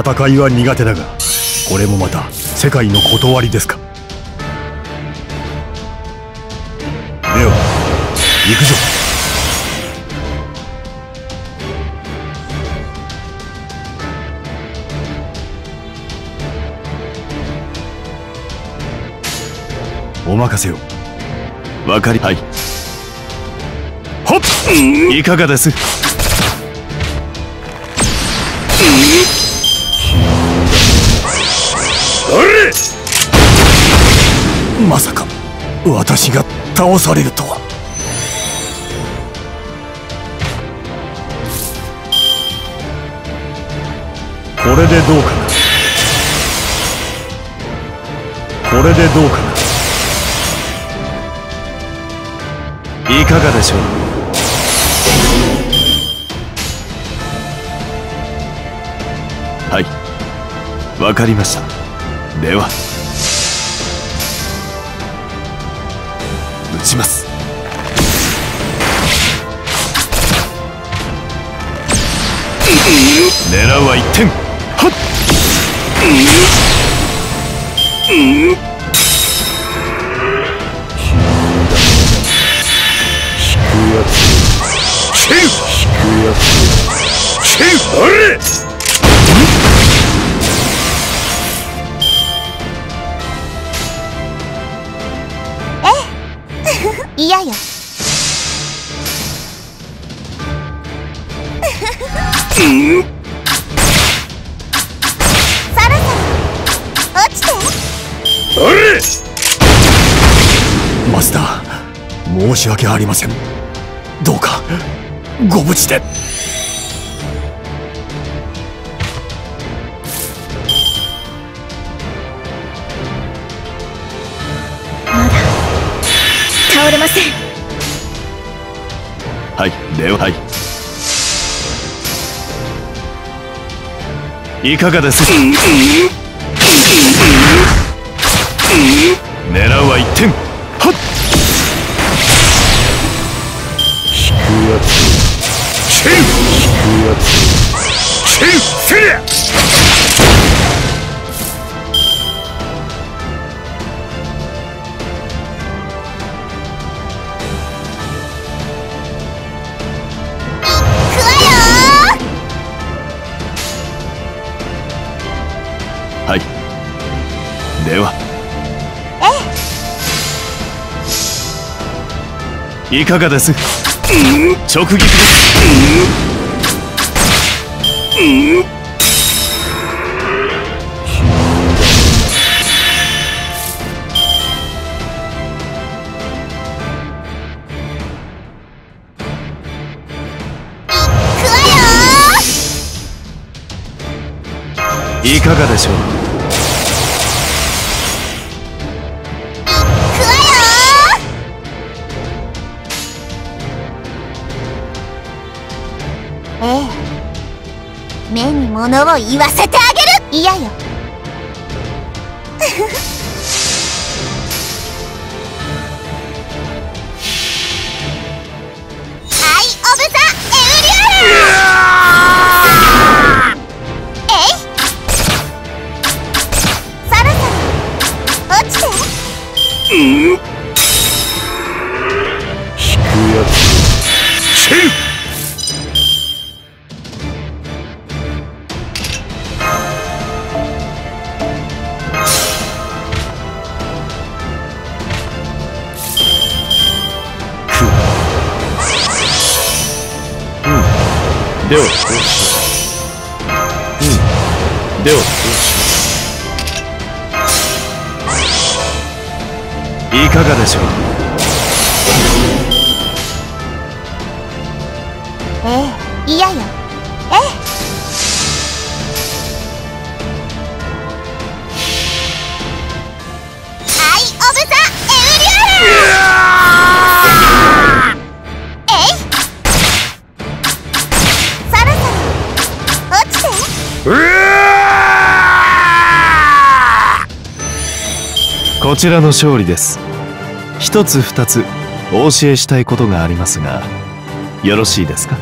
戦いは苦手だが、これもまた世界の断りですか。レオ、行くぞ。お任せを。わかり、はい。ほっ、いかがです。まさか私が倒されるとは。これでどうかな。これでどうかな。いかがでしょう。わかりました。では打ちます。狙うは1点。はっ、いやいやさらさら落ちて。あれ、マスター、申し訳ありません。どうかご無事で。倒れません。はい、では、はい。いかがですか。狙うは1点。はっ。引くやつ。チェン。引くやつ。チェン。セリア。では、いかがです。直撃です。いかがでしょう。目に物を言わせてあげる。いやよアイ・オブ・ザ・エウリアラ。えい、さらさら落ちて。引くやつ。チェン。では、うん、では、いかがでしょう。ええ、いやよ。ええ。アイ・オブ・ザ・エウリアラ。こちらの勝利です。一つ二つお教えしたいことがありますがよろしいですか。